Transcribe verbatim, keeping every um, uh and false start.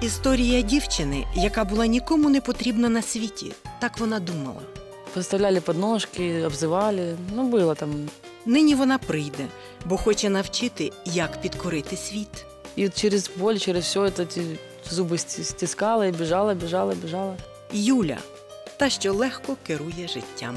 Історія дівчини, яка була нікому не потрібна на світі. Так вона думала. Виставляли підножки, обзивали. Ну, було там. Нині вона прийде, бо хоче навчити, як підкорити світ. І через боль, через все це зуби стискала і біжала, біжала, біжала. Юля, та, що легко керує життям.